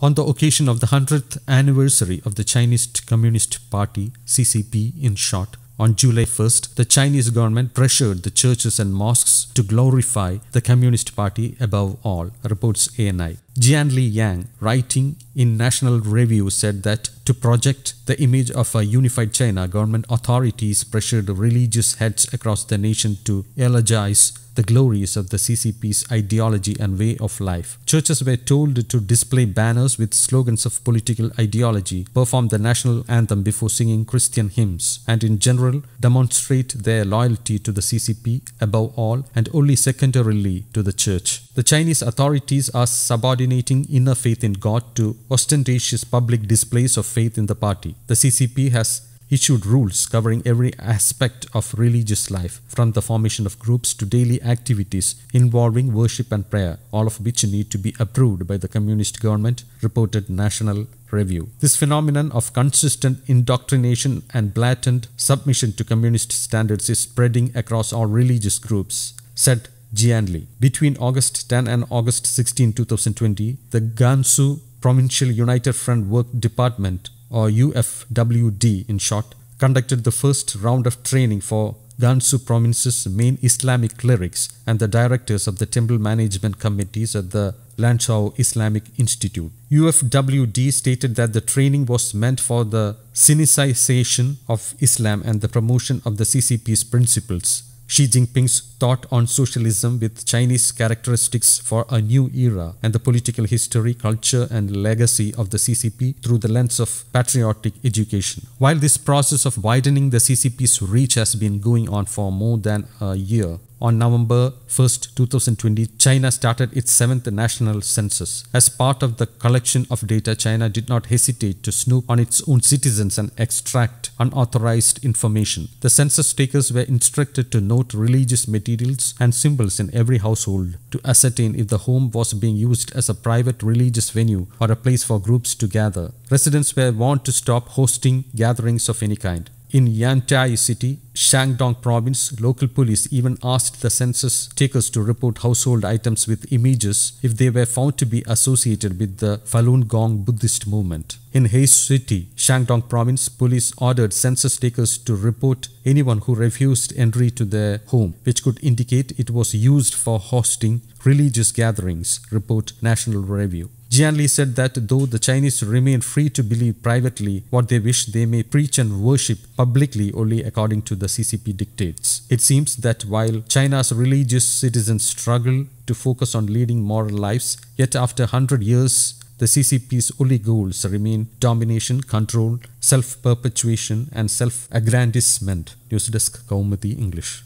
on the occasion of the 100th anniversary of the Chinese Communist Party, CCP in short, on July 1st, the Chinese government pressured the churches and mosques to glorify the Communist Party above all, reports ANI. Jianli Yang, writing in National Review, said that to project the image of a unified China, government authorities pressured religious heads across the nation to eulogize the glories of the CCP's ideology and way of life. Churches were told to display banners with slogans of political ideology, perform the national anthem before singing Christian hymns, and in general demonstrate their loyalty to the CCP above all and only secondarily to the church. The Chinese authorities are subordinating inner faith in God to ostentatious public displays of faith in the party. The CCP has issued rules covering every aspect of religious life, from the formation of groups to daily activities involving worship and prayer, all of which need to be approved by the communist government, reported National Review. This phenomenon of consistent indoctrination and blatant submission to communist standards is spreading across all religious groups, said Jianli. Between August 10 and August 16, 2020, the Gansu Provincial United Front Work Department, or UFWD in short, conducted the first round of training for Gansu Province's main Islamic clerics and the directors of the temple management committees at the Lanzhou Islamic Institute. UFWD stated that the training was meant for the Sinicization of Islam and the promotion of the CCP's principles, Xi Jinping's thought on socialism with Chinese characteristics for a new era, and the political history, culture and legacy of the CCP through the lens of patriotic education. While this process of widening the CCP's reach has been going on for more than a year, on November 1st, 2020, China started its 7th national census. As part of the collection of data, China did not hesitate to snoop on its own citizens and extract unauthorized information. The census takers were instructed to note religious materials and symbols in every household to ascertain if the home was being used as a private religious venue or a place for groups to gather. Residents were warned to stop hosting gatherings of any kind. In Yantai City, Shandong Province, local police even asked the census takers to report household items with images if they were found to be associated with the Falun Gong Buddhist movement. In Heze City, Shandong Province, police ordered census takers to report anyone who refused entry to their home, which could indicate it was used for hosting religious gatherings, report National Review. Jianli said that though the Chinese remain free to believe privately what they wish, they may preach and worship publicly only according to the CCP dictates. It seems that while China's religious citizens struggle to focus on leading moral lives, yet after 100 years, the CCP's only goals remain domination, control, self-perpetuation and self-aggrandizement. News Desk, Kaumati English.